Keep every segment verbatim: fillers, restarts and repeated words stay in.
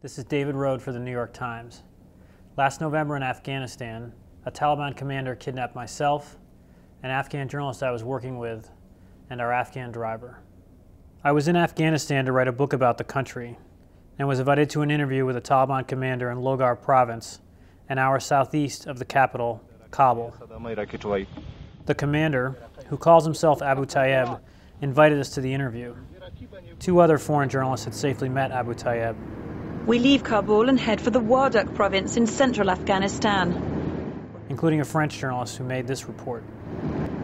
This is David Rohde for The New York Times. Last November in Afghanistan, a Taliban commander kidnapped myself, an Afghan journalist I was working with, and our Afghan driver. I was in Afghanistan to write a book about the country and was invited to an interview with a Taliban commander in Logar province, an hour southeast of the capital, Kabul. The commander, who calls himself Abu Tayyab, invited us to the interview. Two other foreign journalists had safely met Abu Tayyab. We leave Kabul and head for the Wardak province in central Afghanistan, including a French journalist who made this report,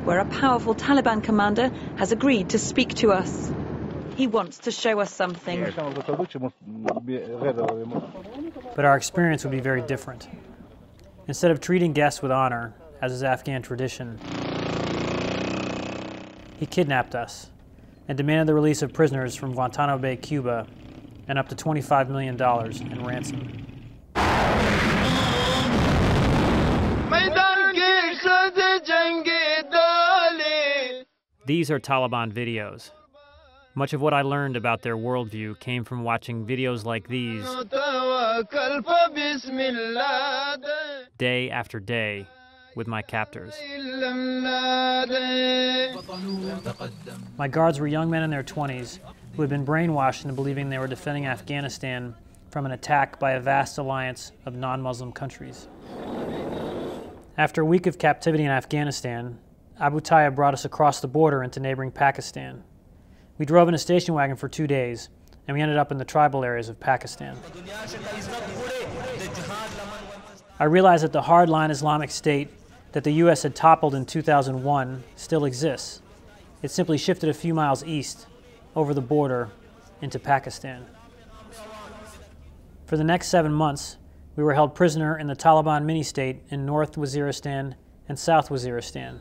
where a powerful Taliban commander has agreed to speak to us. He wants to show us something. But our experience would be very different. Instead of treating guests with honor, as is Afghan tradition, he kidnapped us and demanded the release of prisoners from Guantanamo Bay, Cuba, and up to twenty-five million dollars in ransom. These are Taliban videos. Much of what I learned about their worldview came from watching videos like these day after day with my captors. My guards were young men in their twenties who had been brainwashed into believing they were defending Afghanistan from an attack by a vast alliance of non-Muslim countries. After a week of captivity in Afghanistan, Abu Tayyab brought us across the border into neighboring Pakistan. We drove in a station wagon for two days, and we ended up in the tribal areas of Pakistan. I realized that the hardline Islamic State that the U S had toppled in two thousand one still exists. It simply shifted a few miles east over the border into Pakistan. For the next seven months, we were held prisoner in the Taliban mini-state in North Waziristan and South Waziristan.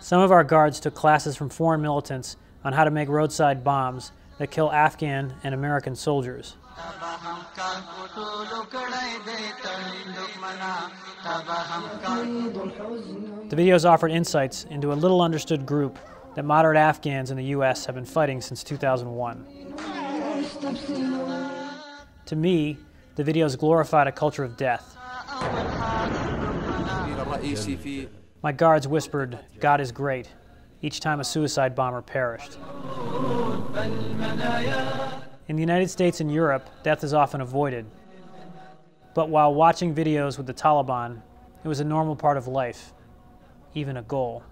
Some of our guards took classes from foreign militants on how to make roadside bombs that kill Afghan and American soldiers. The videos offered insights into a little understood group that moderate Afghans in the U S have been fighting since two thousand one. To me, the videos glorified a culture of death. My guards whispered, "God is great," each time a suicide bomber perished. In the United States and Europe, death is often avoided. But while watching videos with the Taliban, it was a normal part of life, even a goal.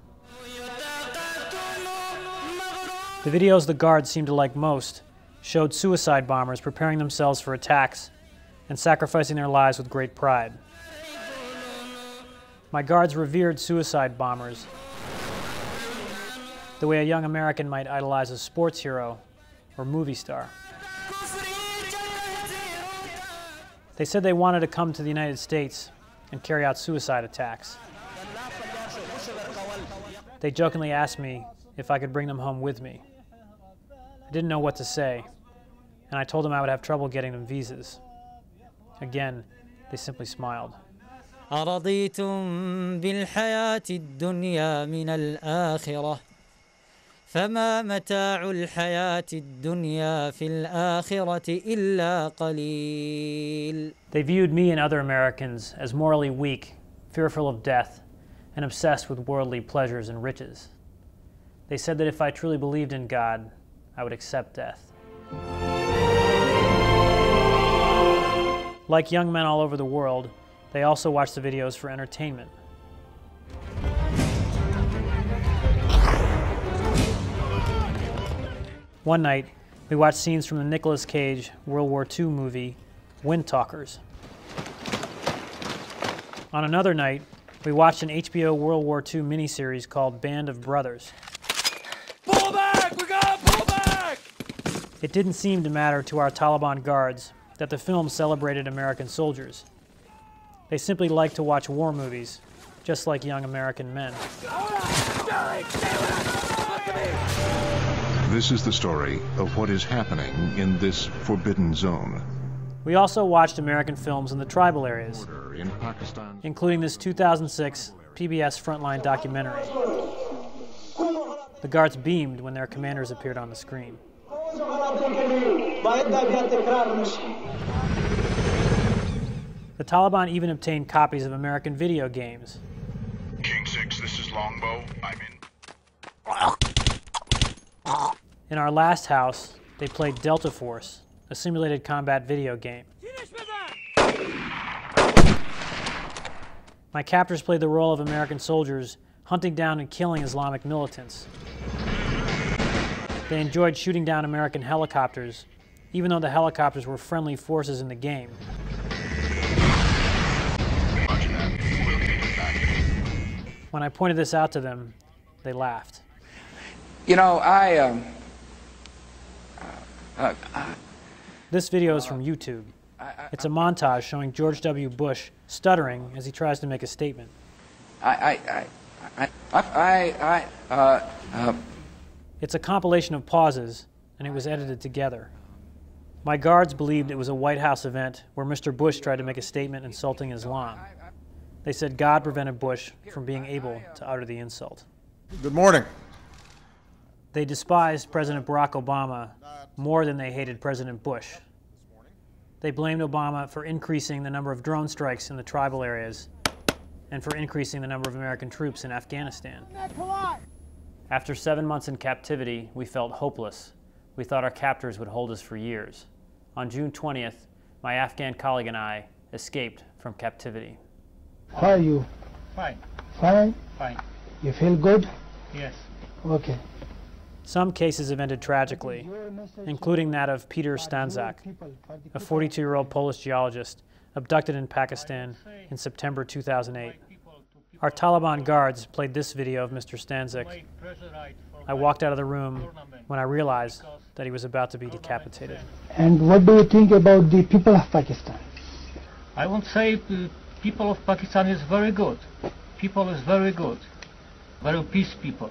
The videos the guards seemed to like most showed suicide bombers preparing themselves for attacks and sacrificing their lives with great pride. My guards revered suicide bombers the way a young American might idolize a sports hero or movie star. They said they wanted to come to the United States and carry out suicide attacks. They jokingly asked me if I could bring them home with me. I didn't know what to say, and I told them I would have trouble getting them visas. Again, they simply smiled. أَرَضِيتُمْ بِالْحَيَاةِ الدُّنْيَا مِنَ الْآخِرَةِ فَمَا مَتَاعُ الْحَيَاةِ الدُّنْيَا فِي الْآخِرَةِ إِلَّا قَلِيلٌ. They viewed me and other Americans as morally weak, fearful of death, and obsessed with worldly pleasures and riches. They said that if I truly believed in God, I would accept death. Like young men all over the world, they also watch the videos for entertainment. One night, we watched scenes from the Nicolas Cage World War Two movie, Windtalkers. On another night, we watched an H B O World War Two miniseries called Band of Brothers. Pull back! We gotta pull back! It didn't seem to matter to our Taliban guards that the film celebrated American soldiers. They simply like to watch war movies, just like young American men. This is the story of what is happening in this forbidden zone. We also watched American films in the tribal areas, including this two thousand six P B S Frontline documentary. The guards beamed when their commanders appeared on the screen. The Taliban even obtained copies of American video games. King six, this is Longbow. I'm in. In our last house, they played Delta Force, a simulated combat video game. My captors played the role of American soldiers, hunting down and killing Islamic militants. They enjoyed shooting down American helicopters, even though the helicopters were friendly forces in the game. When I pointed this out to them, they laughed. You know, I, um... Uh, uh, this video is from YouTube. It's a montage showing George W. Bush stuttering as he tries to make a statement. I, I, I, I, I, uh, uh... It's a compilation of pauses, and it was edited together. My guards believed it was a White House event where Mister Bush tried to make a statement insulting Islam. They said God prevented Bush from being able to utter the insult. Good morning. They despised President Barack Obama more than they hated President Bush. They blamed Obama for increasing the number of drone strikes in the tribal areas and for increasing the number of American troops in Afghanistan. After seven months in captivity, we felt hopeless. We thought our captors would hold us for years. On June twentieth, my Afghan colleague and I escaped from captivity. How are you? Fine. Fine? Fine. You feel good? Yes. Okay. Some cases have ended tragically, including that of Peter Stanzak, a forty-two-year-old Polish geologist abducted in Pakistan in September two thousand eight. Our Taliban guards played this video of Mister Stanzak. I walked out of the room when I realized that he was about to be decapitated. And what do you think about the people of Pakistan? I would say the people of Pakistan is very good. People is very good. Very peace people.